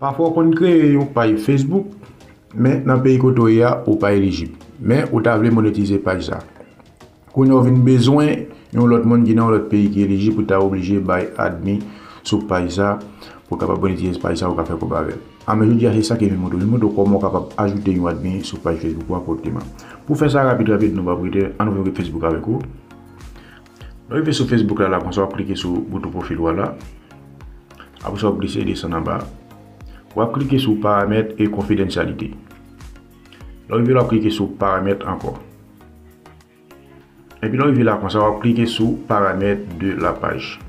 Parfois, on crée une page Facebook, mais dans le pays côté, on n'est pas éligible. Mais on t'a voulu monétiser page ça. Quand on a besoin, il y a l'autre monde qui est dans l'autre pays qui est éligible, pour t'a obligé by admin sur page ça pour capable monétiser page ça ou faire pour baver. À mesure de c'est ça qui est le mode comment capable ajouter une admin sur page Facebook pour apporter. Pour faire ça rapide, nous va prêter à nouveau Facebook avec vous. Nous va sur Facebook là, on va cliquer sur le bouton profil voilà. Après on va glisser et descendre en bas. On va cliquer sur paramètres et confidentialité. Là, on va cliquer sur paramètres encore. Et puis là, on va cliquer sur paramètres de la page.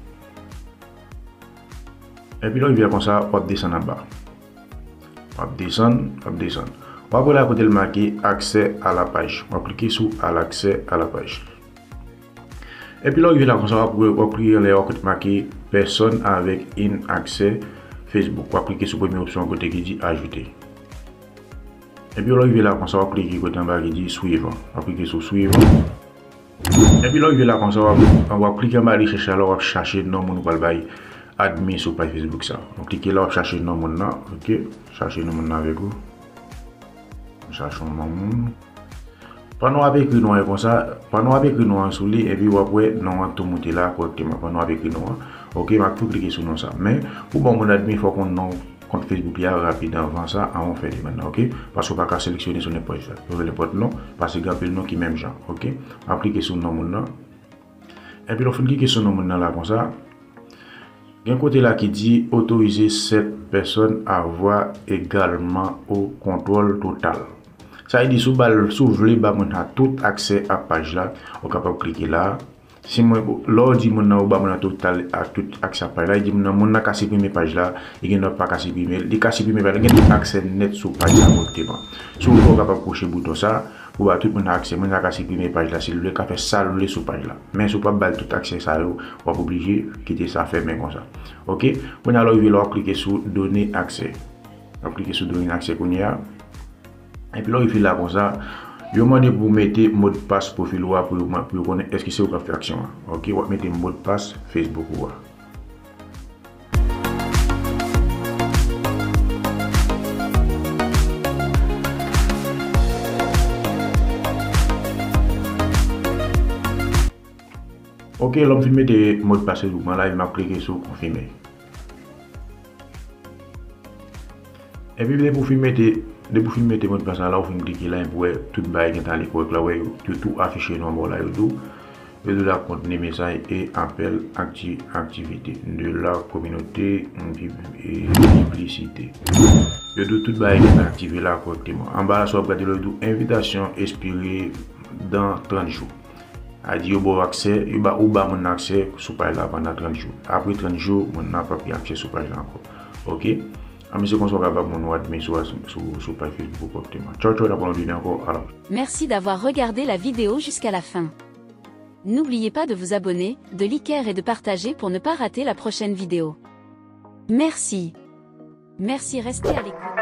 Et puis là, on va descendre en bas. On va descendre. On va aller à marquer accès à la page. On va cliquer sur l'accès à la page. Et puis là, on va cliquer sur marquer personne avec un accès Facebook, on va cliquer sur la première option côté qui dit ajouter. Et puis là, on va cliquer côté en bas qui dit suivant. On va cliquer sur suivant. Et puis là, on va cliquer en bas et chercher là, on va chercher nom mon balbaï admin sur page Facebook ça. On clique là, on va chercher nom mon OK, chercher nom mon avec vous. Cherchons nom mon. Pendant avec nous comme ça, pendant avec nous en sous et puis après non tout monter là correctement pendant avec nous. OK, on va cliquer sur non ça. Mais pour bon mon admin, il faut qu'on non compte Facebook là rapide avant ça, on fait maintenant, OK? Parce qu'on va pas sélectionner sur n'importe ça. On veut n'importe nom parce qu'il y a le nom qui même genre, OK? Appliquer sur nom mon. Et puis on clique sur nom mon là comme ça. Il y a un côté là qui dit autoriser cette personne à avoir également au contrôle total. Ça dit sous balle soulever ba mon a tout accès à page là, on capable cliquer là. Si moi l'ordi mon na ba mon a total à tout accès à page là, dit mon na ka supprimer page là, il n'a pas ka supprimer, il ka supprimer ba il a accès net sur page là directement. Sous on capable cocher bouton ça pour ba tout mon accès, mon na ka supprimer page là, si le ka faire ça le sur page là. Mais sous pas balle tout accès ça, on va obligé quitter ça faire mais comme ça. OK, on a là cliquer sur donner accès. On cliquer sur donner accès qu'on y a. Et puis là, il fait là comme ça. Je demande pour mettre mot de passe profil pour connaître est-ce que c'est ou pas faire action. OK, on va mettre mot de passe Facebook. OK, là, on va mettre mot de passe Facebook. Là, il m'a cliqué sur confirmer. Et puis pour filmer tes mots de passe là, on clique là pour tout bail qui est à l'école là, tout afficher nombre là, tout de la contenu message et appel activité de la communauté et publicité. Je dois tout bail qui est activé là correctement. En bas là, soit regarder le tout invitation expirée dans 30 jours. A dit bon accès, il va ou mon accès sur page là pendant 30 jours. Après 30 jours, on n'a pas pu accès sur page là encore. OK? Merci d'avoir regardé la vidéo jusqu'à la fin. N'oubliez pas de vous abonner, de liker et de partager pour ne pas rater la prochaine vidéo. Merci. Restez à l'écoute.